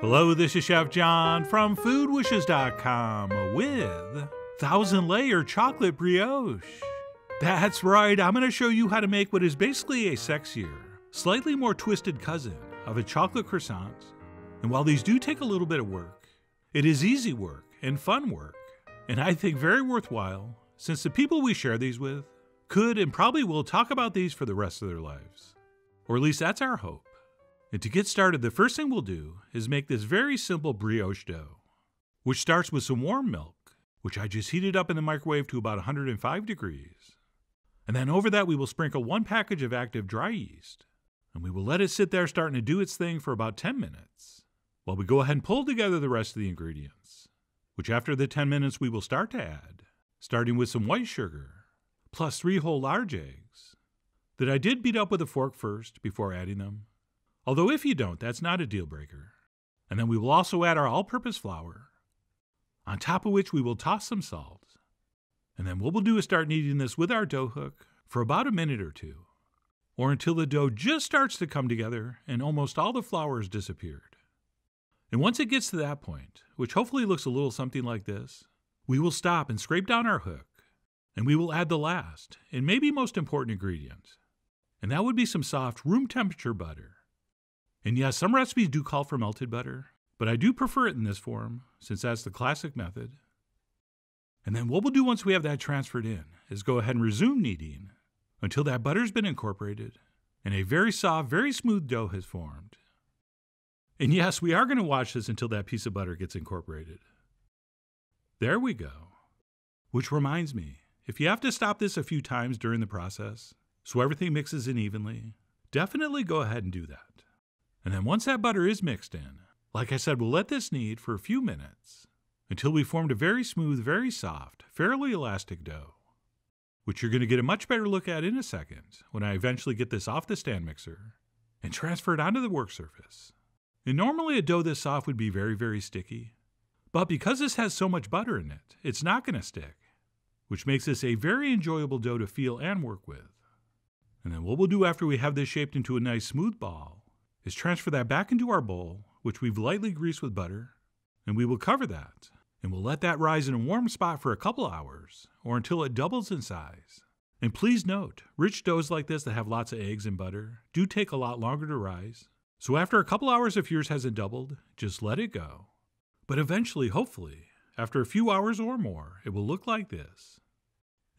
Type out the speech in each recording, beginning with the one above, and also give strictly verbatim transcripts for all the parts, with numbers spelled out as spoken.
Hello, this is Chef John from food wishes dot com with thousand layer chocolate brioche. That's right, I'm going to show you how to make what is basically a sexier, slightly more twisted cousin of a chocolate croissant. And while these do take a little bit of work, it is easy work and fun work, and I think very worthwhile since the people we share these with could and probably will talk about these for the rest of their lives. Or at least that's our hope. And to get started, the first thing we'll do is make this very simple brioche dough, which starts with some warm milk, which I just heated up in the microwave to about one hundred five degrees. And then over that, we will sprinkle one package of active dry yeast, and we will let it sit there starting to do its thing for about ten minutes, while we go ahead and pull together the rest of the ingredients, which after the ten minutes we will start to add, starting with some white sugar, plus three whole large eggs that I did beat up with a fork first before adding them. Although if you don't, that's not a deal breaker. And then we will also add our all-purpose flour, on top of which we will toss some salt. And then what we'll do is start kneading this with our dough hook for about a minute or two, or until the dough just starts to come together and almost all the flour has disappeared. And once it gets to that point, which hopefully looks a little something like this, we will stop and scrape down our hook, and we will add the last and maybe most important ingredient, and that would be some soft room temperature butter. And yes, some recipes do call for melted butter, but I do prefer it in this form, since that's the classic method. And then what we'll do once we have that transferred in is go ahead and resume kneading until that butter's been incorporated and a very soft, very smooth dough has formed. And yes, we are going to watch this until that piece of butter gets incorporated. There we go. Which reminds me, if you have to stop this a few times during the process so everything mixes in evenly, definitely go ahead and do that. And then once that butter is mixed in, like I said, we'll let this knead for a few minutes until we formed a very smooth, very soft, fairly elastic dough, which you're going to get a much better look at in a second when I eventually get this off the stand mixer and transfer it onto the work surface. And normally a dough this soft would be very, very sticky, but because this has so much butter in it, it's not going to stick, which makes this a very enjoyable dough to feel and work with. And then what we'll do after we have this shaped into a nice smooth ball is transfer that back into our bowl, which we've lightly greased with butter, and we will cover that, and we'll let that rise in a warm spot for a couple hours, or until it doubles in size. And please note, rich doughs like this that have lots of eggs and butter do take a lot longer to rise, so after a couple hours if yours hasn't doubled, just let it go. But eventually, hopefully, after a few hours or more, it will look like this.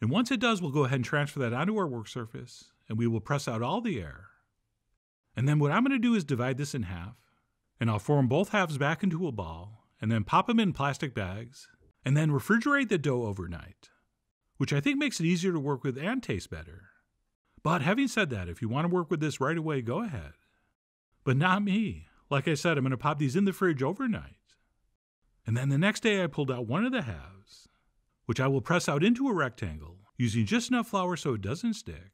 And once it does, we'll go ahead and transfer that onto our work surface, and we will press out all the air. And then what I'm going to do is divide this in half, and I'll form both halves back into a ball, and then pop them in plastic bags, and then refrigerate the dough overnight, which I think makes it easier to work with and taste better. But having said that, if you want to work with this right away, go ahead. But not me. Like I said, I'm going to pop these in the fridge overnight. And then the next day I pulled out one of the halves, which I will press out into a rectangle, using just enough flour so it doesn't stick.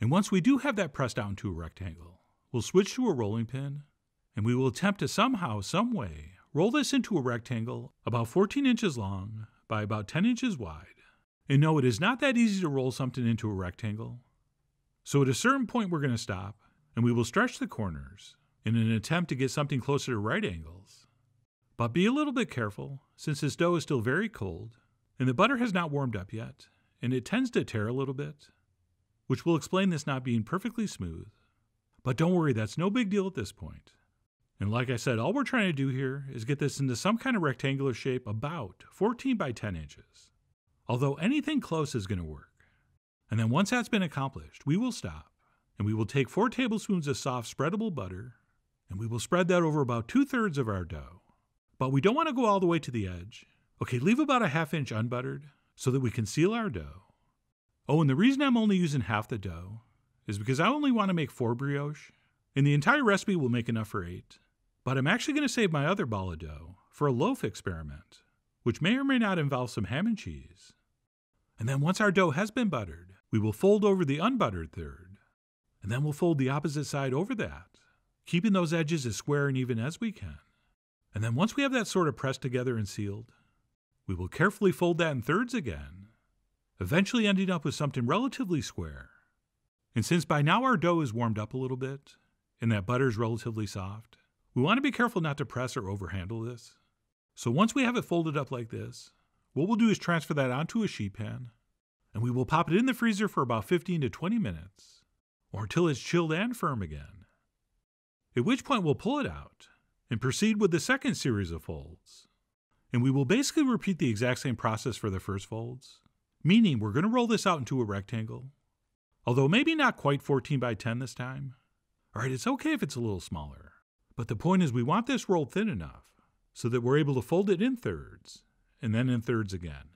And once we do have that pressed out into a rectangle, we'll switch to a rolling pin, and we will attempt to somehow, some way, roll this into a rectangle about fourteen inches long by about ten inches wide. And no, it is not that easy to roll something into a rectangle. So at a certain point we're going to stop, and we will stretch the corners in an attempt to get something closer to right angles. But be a little bit careful, since this dough is still very cold, and the butter has not warmed up yet, and it tends to tear a little bit, which will explain this not being perfectly smooth. But don't worry, that's no big deal at this point. And like I said, all we're trying to do here is get this into some kind of rectangular shape about fourteen by ten inches. Although anything close is going to work. And then once that's been accomplished, we will stop, and we will take four tablespoons of soft spreadable butter, and we will spread that over about two-thirds of our dough. But we don't want to go all the way to the edge. Okay, leave about a half inch unbuttered so that we can seal our dough. Oh, and the reason I'm only using half the dough is because I only want to make four brioche, and the entire recipe will make enough for eight, but I'm actually going to save my other ball of dough for a loaf experiment, which may or may not involve some ham and cheese. And then once our dough has been buttered, we will fold over the unbuttered third, and then we'll fold the opposite side over that, keeping those edges as square and even as we can. And then once we have that sort of pressed together and sealed, we will carefully fold that in thirds again, eventually ending up with something relatively square. And since by now our dough is warmed up a little bit, and that butter is relatively soft, We want to be careful not to press or overhandle this. So once we have it folded up like this, what we'll do is transfer that onto a sheet pan, and we will pop it in the freezer for about fifteen to twenty minutes, or until it's chilled and firm again. At which point we'll pull it out and proceed with the second series of folds. And we will basically repeat the exact same process for the first folds, meaning we're going to roll this out into a rectangle, although maybe not quite fourteen by ten this time. All right, it's okay if it's a little smaller, but the point is we want this rolled thin enough so that we're able to fold it in thirds and then in thirds again,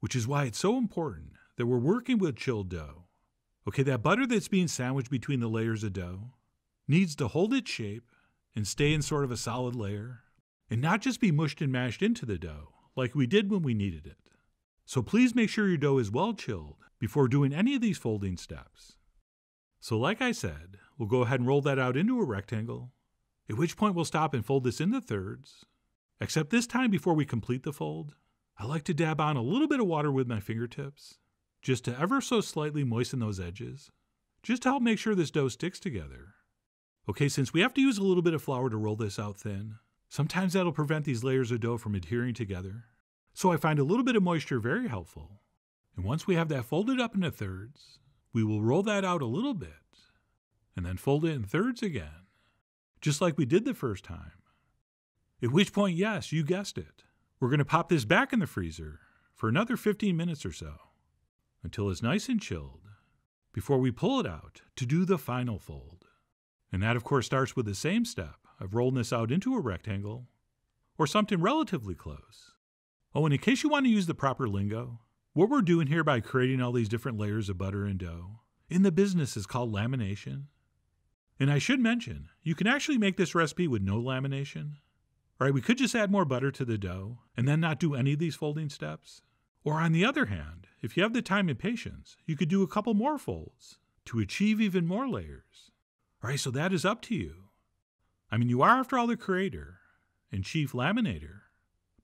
which is why it's so important that we're working with chilled dough. Okay, that butter that's being sandwiched between the layers of dough needs to hold its shape and stay in sort of a solid layer, and not just be mushed and mashed into the dough like we did when we kneaded it. So please make sure your dough is well chilled before doing any of these folding steps. So like I said, we'll go ahead and roll that out into a rectangle, at which point we'll stop and fold this into thirds, except this time before we complete the fold, I like to dab on a little bit of water with my fingertips, just to ever so slightly moisten those edges, just to help make sure this dough sticks together. Okay, since we have to use a little bit of flour to roll this out thin, sometimes that'll prevent these layers of dough from adhering together, so I find a little bit of moisture very helpful. And once we have that folded up into thirds, we will roll that out a little bit, and then fold it in thirds again, just like we did the first time. At which point, yes, you guessed it, we're going to pop this back in the freezer for another fifteen minutes or so, until it's nice and chilled, before we pull it out to do the final fold. And that of course starts with the same step of rolling this out into a rectangle, or something relatively close. Oh, and in case you want to use the proper lingo, what we're doing here by creating all these different layers of butter and dough in the business is called lamination. And I should mention, you can actually make this recipe with no lamination. All right, we could just add more butter to the dough and then not do any of these folding steps. Or on the other hand, if you have the time and patience, you could do a couple more folds to achieve even more layers. All right, so that is up to you. I mean, you are, after all, the creator and chief laminator,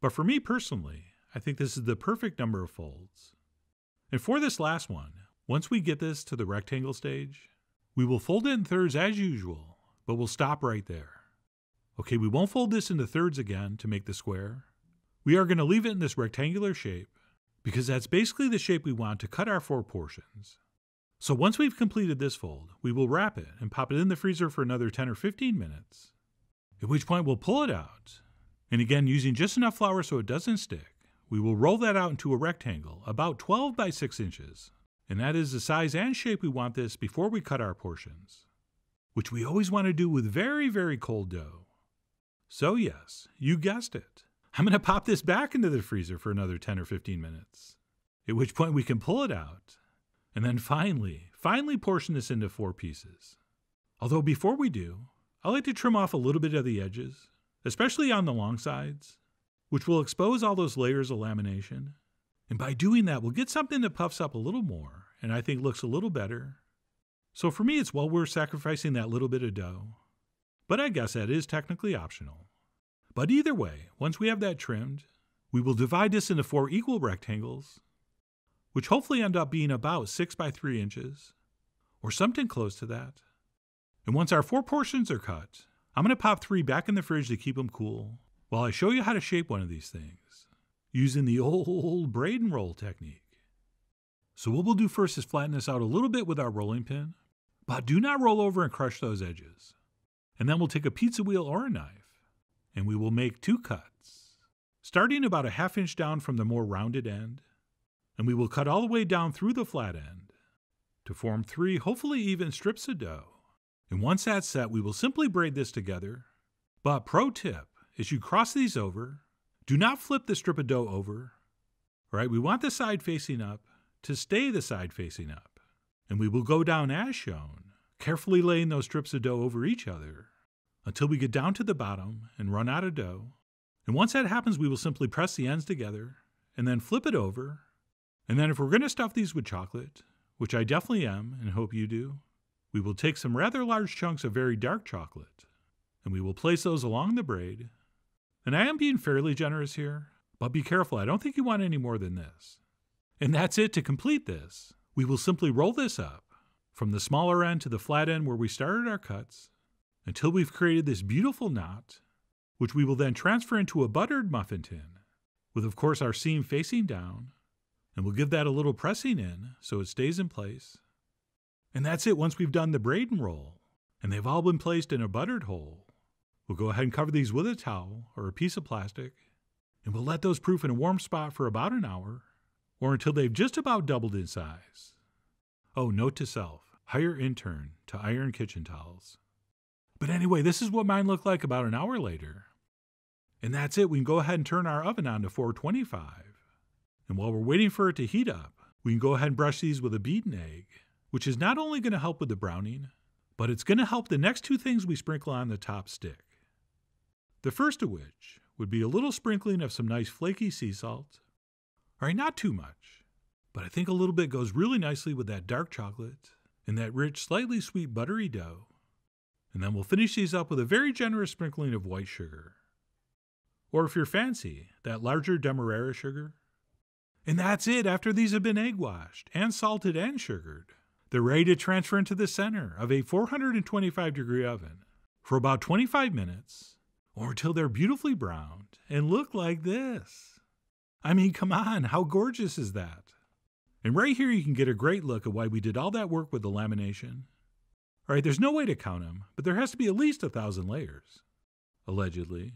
but for me personally, I think this is the perfect number of folds. And for this last one, once we get this to the rectangle stage, we will fold it in thirds as usual, but we'll stop right there. Okay, we won't fold this into thirds again to make the square. We are going to leave it in this rectangular shape because that's basically the shape we want to cut our four portions. So once we've completed this fold, we will wrap it and pop it in the freezer for another ten or fifteen minutes, at which point we'll pull it out, and again using just enough flour so it doesn't stick, we will roll that out into a rectangle about twelve by six inches, and that is the size and shape we want this before we cut our portions, which we always want to do with very, very cold dough. So yes, you guessed it, I'm going to pop this back into the freezer for another ten or fifteen minutes, at which point we can pull it out, and then finally, finally portion this into four pieces. Although before we do, I like to trim off a little bit of the edges, especially on the long sides, which will expose all those layers of lamination. And by doing that, we'll get something that puffs up a little more and I think looks a little better. So for me, it's while we're sacrificing that little bit of dough, but I guess that is technically optional. But either way, once we have that trimmed, we will divide this into four equal rectangles, which hopefully end up being about six by three inches, or something close to that. And once our four portions are cut, I'm going to pop three back in the fridge to keep them cool, while I show you how to shape one of these things, using the old braid and roll technique. So what we'll do first is flatten this out a little bit with our rolling pin, but do not roll over and crush those edges. And then we'll take a pizza wheel or a knife, and we will make two cuts, starting about a half inch down from the more rounded end, and we will cut all the way down through the flat end to form three hopefully even strips of dough. And once that's set, we will simply braid this together. But pro tip, as you cross these over, do not flip the strip of dough over. All right, we want the side facing up to stay the side facing up. And we will go down as shown, carefully laying those strips of dough over each other until we get down to the bottom and run out of dough. And once that happens, we will simply press the ends together and then flip it over. And then if we're going to stuff these with chocolate, which I definitely am and hope you do, we will take some rather large chunks of very dark chocolate and we will place those along the braid. And I am being fairly generous here, but be careful, I don't think you want any more than this. And that's it to complete this. We will simply roll this up from the smaller end to the flat end where we started our cuts, until we've created this beautiful knot, which we will then transfer into a buttered muffin tin, with of course our seam facing down, and we'll give that a little pressing in so it stays in place. And that's it once we've done the braid and roll, and they've all been placed in a buttered hole. We'll go ahead and cover these with a towel or a piece of plastic, and we'll let those proof in a warm spot for about an hour, or until they've just about doubled in size. Oh, note to self, hire intern to iron kitchen towels. But anyway, this is what mine looked like about an hour later. And that's it. We can go ahead and turn our oven on to four twenty-five. And while we're waiting for it to heat up, we can go ahead and brush these with a beaten egg, which is not only going to help with the browning, but it's going to help the next two things we sprinkle on the top stick. The first of which would be a little sprinkling of some nice flaky sea salt. All right, not too much, but I think a little bit goes really nicely with that dark chocolate and that rich, slightly sweet, buttery dough. And then we'll finish these up with a very generous sprinkling of white sugar. Or if you're fancy, that larger demerara sugar. And that's it. After these have been egg washed and salted and sugared, they're ready to transfer into the center of a four hundred twenty-five degree oven for about twenty-five minutes, or until they're beautifully browned and look like this. I mean, come on, how gorgeous is that? And right here you can get a great look at why we did all that work with the lamination. All right, there's no way to count them, but there has to be at least a thousand layers, allegedly.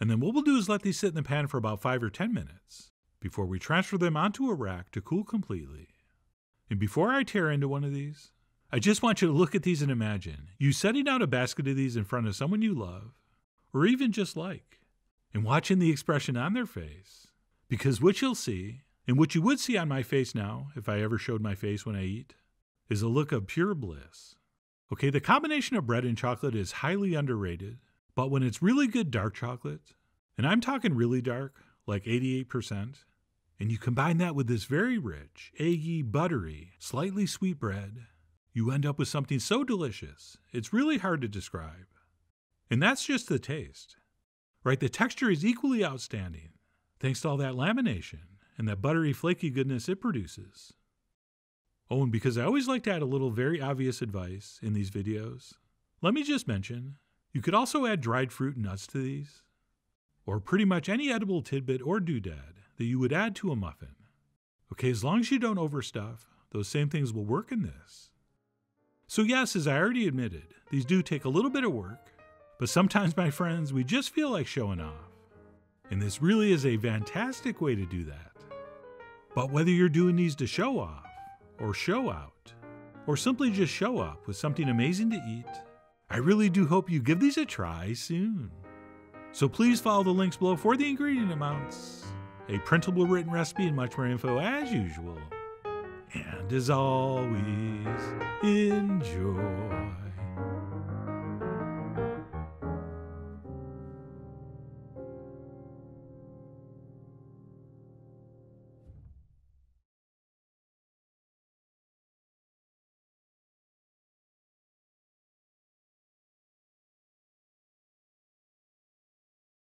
And then what we'll do is let these sit in the pan for about five or ten minutes before we transfer them onto a rack to cool completely. And before I tear into one of these, I just want you to look at these and imagine you setting out a basket of these in front of someone you love, or even just like, and watching the expression on their face. Because what you'll see, and what you would see on my face now, if I ever showed my face when I eat, is a look of pure bliss. Okay, the combination of bread and chocolate is highly underrated, but when it's really good dark chocolate, and I'm talking really dark, like eighty-eight percent, and you combine that with this very rich, eggy, buttery, slightly sweet bread, you end up with something so delicious, it's really hard to describe. And that's just the taste, right? The texture is equally outstanding, thanks to all that lamination and that buttery, flaky goodness it produces. Oh, and because I always like to add a little very obvious advice in these videos, let me just mention, you could also add dried fruit and nuts to these, or pretty much any edible tidbit or doodad that you would add to a muffin. Okay, as long as you don't overstuff, those same things will work in this. So yes, as I already admitted, these do take a little bit of work, but sometimes, my friends, we just feel like showing off. And this really is a fantastic way to do that. But whether you're doing these to show off, or show out, or simply just show up with something amazing to eat, I really do hope you give these a try soon. So please follow the links below for the ingredient amounts, a printable written recipe, and much more info as usual. And as always, enjoy.